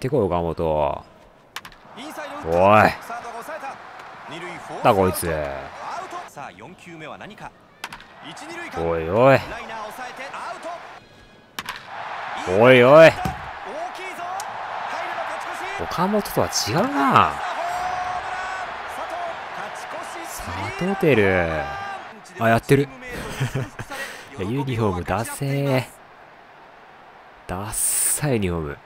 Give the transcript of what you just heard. ってこい岡本。おいなんだこいつ。おいおいおいおい、岡本とは違うな。佐藤輝、あ、やってるユニフォームダセー、ダッサいユニフォーム。